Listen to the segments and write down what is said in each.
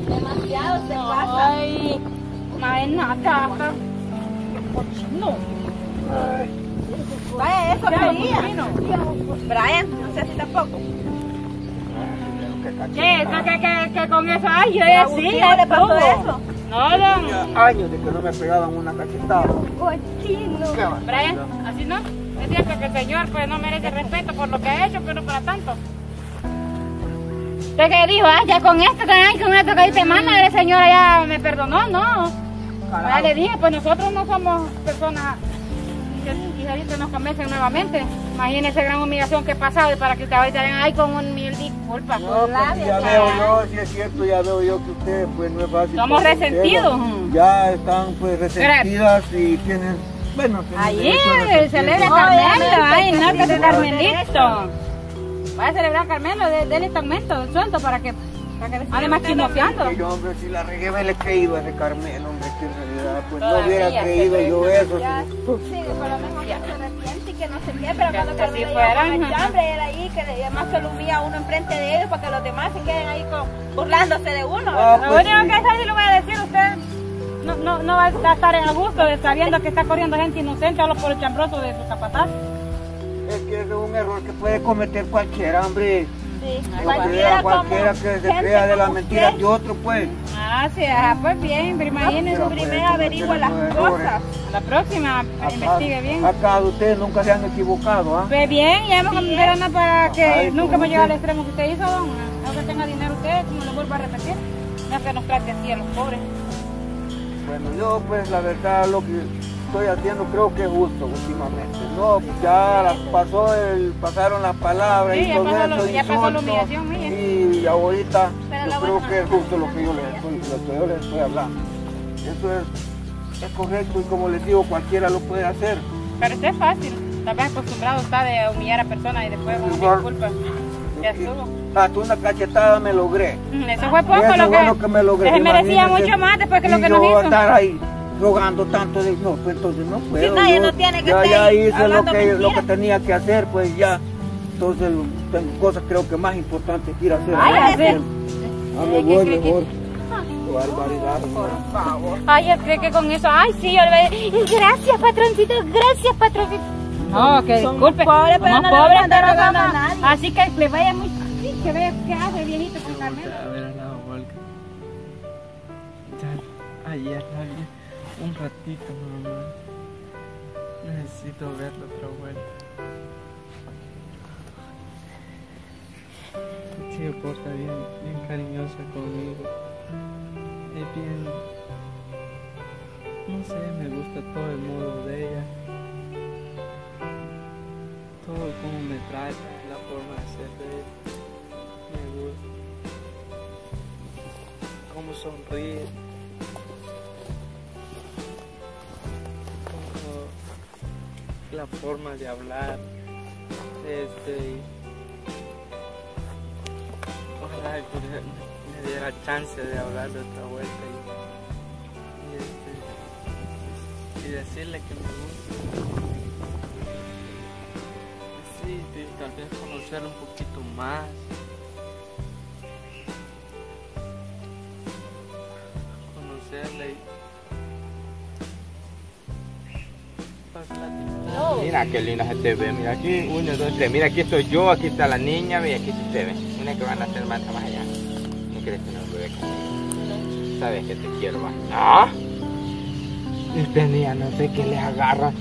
No. Demasiado se pasa. Ay, nada. Cochino. Vaya, eso quería. Brian, no sé si tampoco. ¿Qué? ¿Eso que con eso? Ay, yo decía. Sí, ¿no le pasó eso? No, no. Años de que no me pegaban una cachetada. Cochino. Brian, así no. Es cierto que el señor pues no merece respeto por lo que ha hecho, pero para tanto. Usted que dijo, ah, ya con esto, con esto que dice, manda, la señora ya me perdonó, no. Ya le dije, pues nosotros no somos personas que ahorita nos convencen nuevamente. Imagínense gran humillación que he pasado y para que usted ahorita digan, ay, con un mil disculpas. No, con labios, ya veo yo, si es cierto, ya veo yo que ustedes pues no es fácil. Somos resentidos. Ya están pues resentidas y tienen... Bueno, ahí celebra Carmelo, ay, no, que de Carmelito. Va a celebrar Carmelo, déle segmento, el suelto para que además chismoseando. Yo, hombre, si la regué me le creíba de Carmelo, hombre, que en realidad pues no hubiera creído yo eso. Sí, por lo menos que se arrepiente y que no se quede, pero cuando Carmelo llegó, hombre, era ahí, que además se lo humilla uno enfrente de ellos para que los demás se queden ahí burlándose de uno. Lo único que es, si lo voy a decir, usted no va a estar a gusto de sabiendo que está corriendo gente inocente solo por el chambroso de su zapatazo. Es que es un error que puede cometer cualquiera, hombre. Sí. Cualquiera que se crea de las mentiras de otro, pues. Ah, sí, ajá, pues bien, imagínense. No, primero averigua las cosas. A la próxima, investigue bien. Acá de ustedes nunca se han equivocado, ¿ah? Pues bien, ya me contaron para que ajá, nunca me llegue al extremo que usted hizo, don. Aunque tenga dinero usted, como lo vuelvo a repetir, no que nos trate así a los pobres. Bueno, yo pues la verdad lo que estoy haciendo creo que es justo últimamente. No, ya pasaron las palabras, sí, y todo eso, ya pasó la humillación mía. Y ahorita yo creo que es justo lo que yo les estoy hablando. Eso es correcto, y como les digo, cualquiera lo puede hacer. Pero eso es fácil, tal vez acostumbrado está de humillar a personas y después disculpas. Ya estuvo. Hasta una cachetada me logré. Eso fue poco, eso lo que me logré. Se merecía mucho más después que lo que nos hizo. Y yo estar ahí rogando tanto, de, no, pues entonces no puedo. Si nadie no tiene que estar ya hice lo que tenía que hacer, pues ya. Entonces tengo cosas creo que más importantes que ir a hacer. Ay, ¿no? Me voy mejor. Barbaridad, por favor. Ay, él cree que con eso, ay sí, yo le... Gracias, patroncito, gracias, patroncito. No, que disculpe. Pobre, pero no pobre, le van a nadie. Así que le vaya muy... Que ve qué hace viejito con Carmelo. A ver, al lado, Volca. Ya, ayer había un ratito, mamá. Necesito verlo otra vuelta. Sí, se porta bien cariñosa conmigo. Es bien... No sé, me gusta todo el modo de ella. Todo como me trata, la forma de ser de ella. Cómo sonríe, como la forma de hablar, ojalá me diera chance de hablar de otra vuelta y decirle que me gusta, sí, y tal vez conocerla un poquito más. Mira qué linda se te ve, mira aquí, 1, 2, 3, mira aquí estoy yo, aquí está la niña, mira aquí se te ve, mira que van a hacer más allá. No crees que no lo ve conmigo. Sabes que te quiero más. ¡Ah! Este día no sé qué les agarra.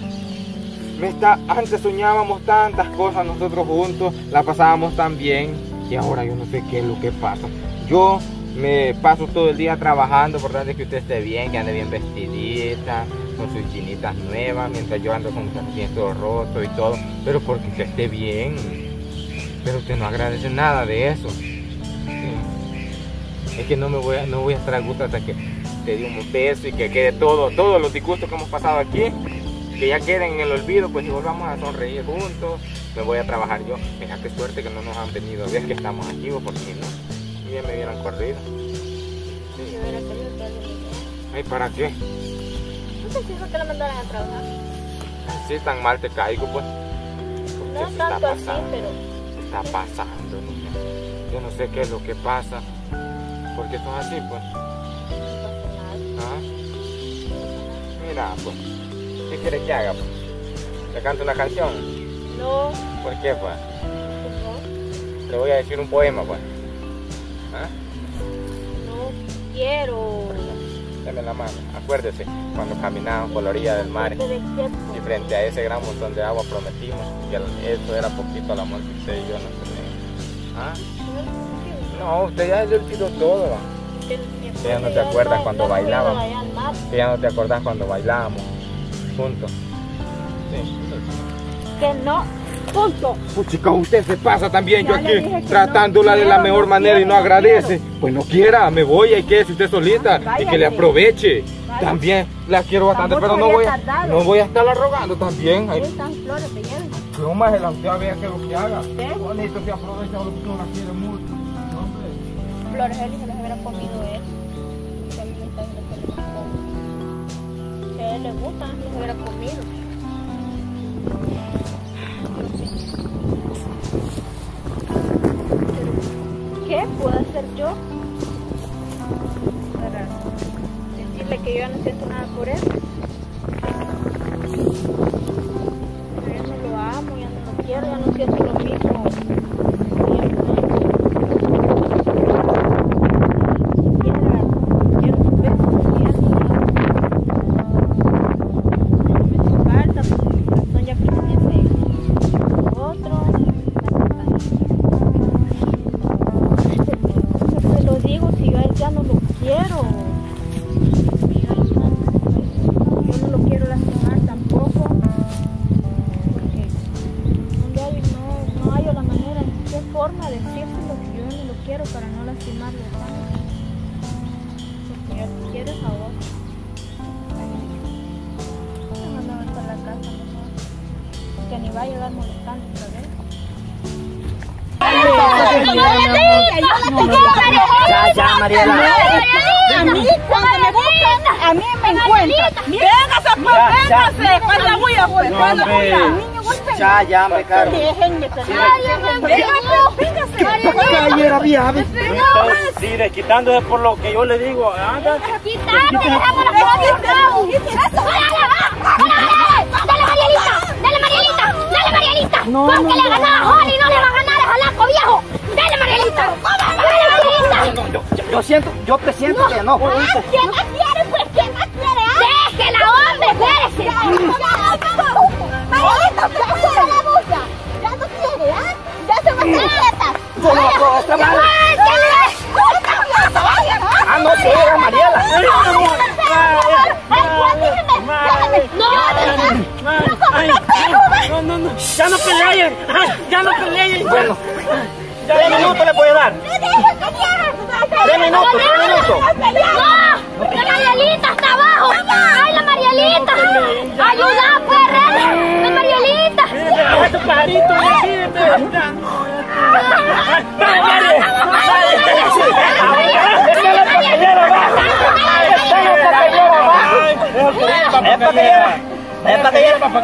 Antes soñábamos tantas cosas nosotros juntos, la pasábamos tan bien, y ahora yo no sé qué es lo que pasa. Yo me paso todo el día trabajando, por tanto que usted esté bien, que ande bien vestidita, con sus chinitas nuevas, mientras yo ando con un casquito roto y todo, pero porque usted esté bien, pero usted no agradece nada de eso. Sí. Es que no voy a estar a gusto hasta que te dé un beso y que quede todos los disgustos que hemos pasado aquí, que ya queden en el olvido, pues y volvamos a sonreír juntos. Me voy a trabajar yo. Mira qué suerte que no nos han venido a ver que estamos aquí, porque no. Ya me hubieran corrido. Sí. Ay, ¿para qué? ¿No te fijo que lo mandaran a trabajar? Así tan mal te caigo, pues. No tanto así, pero... Se está pasando, niña. Yo no sé qué es lo que pasa. ¿Por qué son así, pues? ¿Ah? Mira, pues. ¿Qué quieres que haga, pues? ¿Te canto una canción? No. ¿Por qué, pues? No. Te voy a decir un poema, pues. ¿Ah? No quiero. Dame la mano. Acuérdese, cuando caminamos por la orilla del mar y frente a ese gran montón de agua prometimos que eso era poquito el amor que usted y yo nos teníamos. ¿Ah? No, usted ya le olvidó todo. Usted ya no te acuerdas cuando bailábamos. Usted ya no te acordás cuando bailábamos juntos. Sí. Que no, punto. Pues chica, usted se pasa también, yo aquí tratándola de la mejor manera y no agradece. Pues no quiera, me voy, hay que irse usted solita y que le aproveche. También la quiero bastante, pero no voy a estarla rogando también. No más el usted a ver qué es lo que haga. Bonito que aprovecha lo que usted la quiere mucho. Flores, él se las hubiera comido él. Que a mí me está diciendo que a él le gusta, no se hubiera comido. ¿Qué puedo hacer yo para decirle que yo no siento nada por él? Yo ya no lo amo, ya no lo quiero, ya no siento lo mismo. Ya, me caro. Déjenme, déjame, quitándose por lo que yo le digo. Anda. Dale Marielita. No le va a ganar a Holly, no le va a ganar a Jalaco, viejo. Dale Marielita. Yo presiento que no. ¿Qué más quiere, pues? ¿Qué más quiere? Déjela, hombre, espérese. ¡Ya se puso la bulla! ¡Ya no quiere! ¿Ah? ¡Ya se va a hacer! ¡Cómo está mal! ¡Ah, no se llega, Mariela! ¡No! ¡Ya no peleen! ¡Ya no peleen! Bueno, ¿qué minuto le puede dar? ¡3 minutos! ¡No! ¡La Marielita está abajo! ¡Ay, la Marielita! ¡Ayuda, pues! ¡Tu pajarito! ¡No! Ya. Oye, ¿qué le pasa? ¡Ay, ¡no, le voy a perder el respeto, Carlito! ¡Patrón! ¿Qué le pasó, Marielita?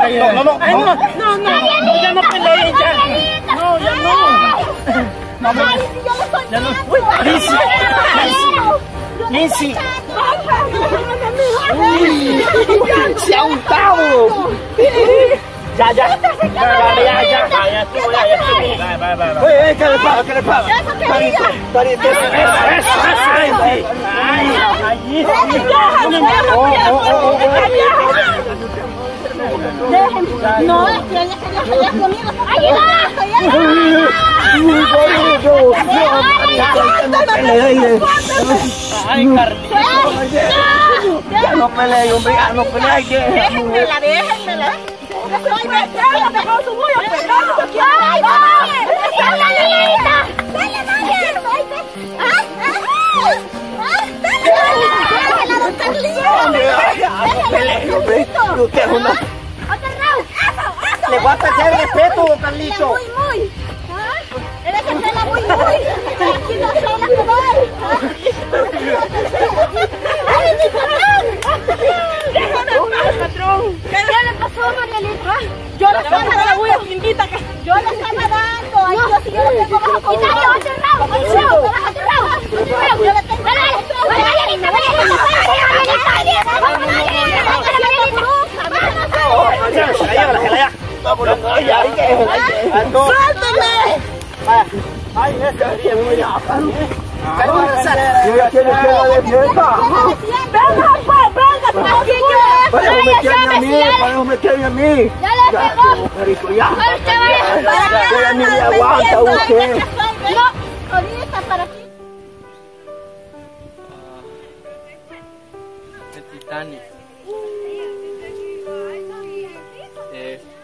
Yo le estaba dando la bulla, lindita. Yo le estaba dando. Yo le tengo bajo. ¡Quítate, bajo cerrado! ¡Bajo cerrado! ¡Bajo cerrado! ¡Yo le tengo ¡Venga, pues! ¡Venga! ¡Ya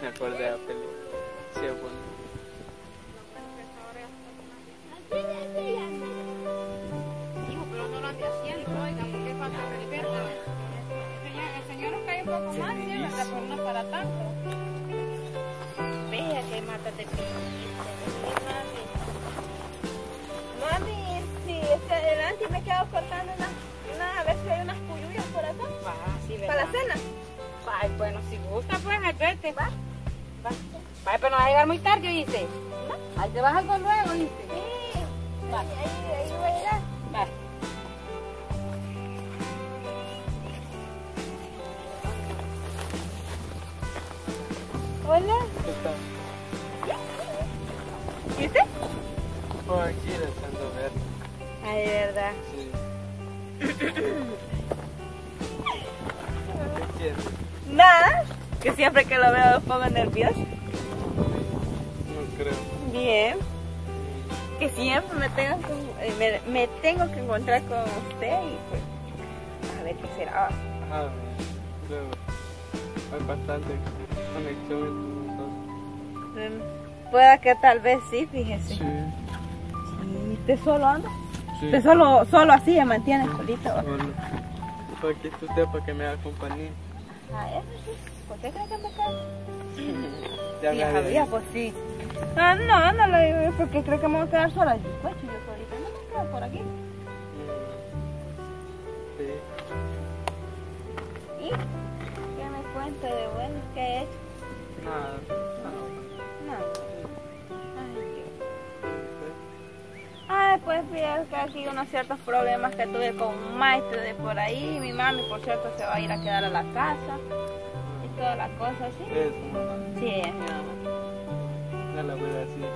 me acordé de la película, sí, bueno. Pero no lo ande haciendo, oiga, porque es falta de respeto. El señor nos cae un poco más, sí, ¿verdad? Pero no para tanto. Vea que mátate. Mami, si está adelante y me quedo cortando a ver si hay unas puyullas por acá. Sí, para la cena. Ay, bueno, si gusta, pues, Alberto, va. Va. Vale, pero no vas a llegar muy tarde, ¿oíste? No. Ahí te vas algo luego, ¿oíste? Sí. Va. Ahí voy a llegar. Vale. Hola. ¿Qué tal? ¿Viste? Por aquí, deseando ver. Ay, de verdad. Sí. ¿Qué quieres? Nada, que siempre que lo veo me pongo nerviosa. No creo. Bien. Que siempre me tengo que encontrar con usted y pues a ver qué será. A ver, creo. Hay bastante conexión entre nosotros. Pueda que tal vez sí, fíjese. Sí. Sí, ¿te solo anda? Sí. ¿Te solo así me mantienes solito? Bueno, para que tú sepas que me haga compañía. Ah, eso sí. ¿Por qué crees que me cae? Ya me sabía, pues sí. Ah, no lo digo yo porque creo que me voy a quedar sola. Yo solita no me quedo por aquí. Sí. ¿Y qué me cuento de bueno? ¿Qué he hecho? Nada. Nada. Ay, pues fíjate que aquí unos ciertos problemas que tuve con un maestro de por ahí. Mi mami, por cierto, se va a ir a quedar a la casa y todas las cosas, ¿sí? Es su mamá. Sí, es mi mamá. No la voy a decir,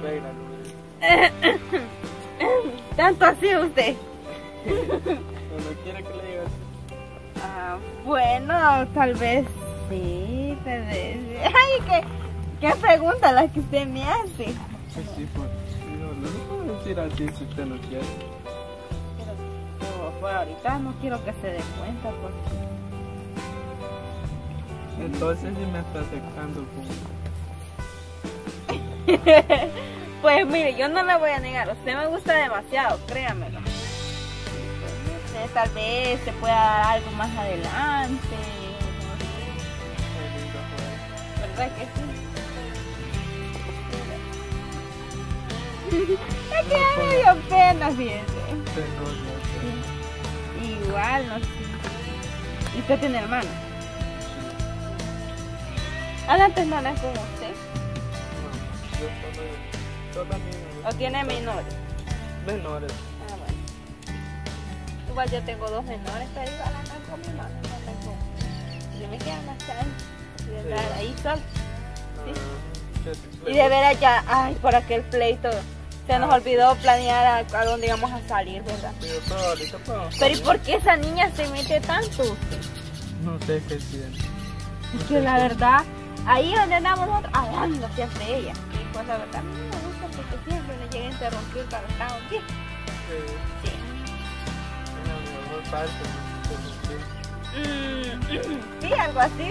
voy a ir a lugar. ¿Tanto así usted? Cuando quiera que le digas. Ah, bueno, tal vez sí, tal vez. Ay, qué pregunta la que usted me hace. Sí, pues. Decir así si usted no quiere. Pero pues, ahorita no quiero que se dé cuenta porque... Entonces si me está acercando con... Pues mire, yo no le voy a negar, usted me gusta demasiado, créamelo. Usted tal vez se pueda dar algo más adelante. ¿Verdad que sí? Es que ya me dio pena, fíjense. Sí. Igual, no sé. ¿Y usted tiene hermana? ¿Adelante hermana es con usted? No, yo solo menores. ¿O tiene menores? Menores. Ah, bueno. Igual yo tengo dos menores, pero igual andan con mi mamá, andan con... Yo me quedo más tarde. De verdad, ahí solo. ¿Sí? Y de veras ya, ay, por aquel pleito, se nos olvidó planear a dónde íbamos a salir, ¿verdad? Pero ¿y por qué esa niña se mete tanto? No sé qué tiene. Es que la verdad, ahí donde andamos nosotros, hablando siempre de ella. Y pues la verdad, a mí no me gusta porque siempre le llega a interrumpir para estar un día. Sí. Sí, algo así.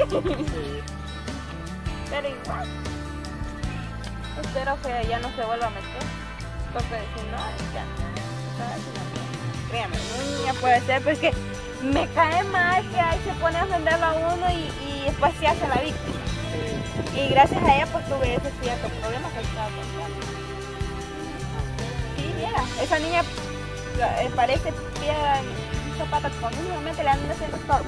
Pero igual. Espero que ya no se vuelva a meter, porque si no, ya no. Créame, una niña puede ser, pero es que me cae mal que ahí se pone a ofenderlo a uno y después se hace la víctima. Y gracias a ella pues tuve ese cierto problema que estaba pasando. Sí, mira, esa niña parece piedra en un zapato con un momento le anda haciendo todo.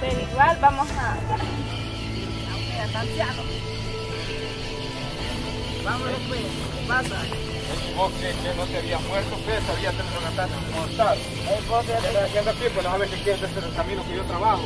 Pero igual vamos a... Anciano. Vamos después, ¿qué pasa? Vos que no te habías muerto, que sabías que te mataste mortal. Estás haciendo aquí, pues no sabes que quieres hacer el camino que yo trabajo.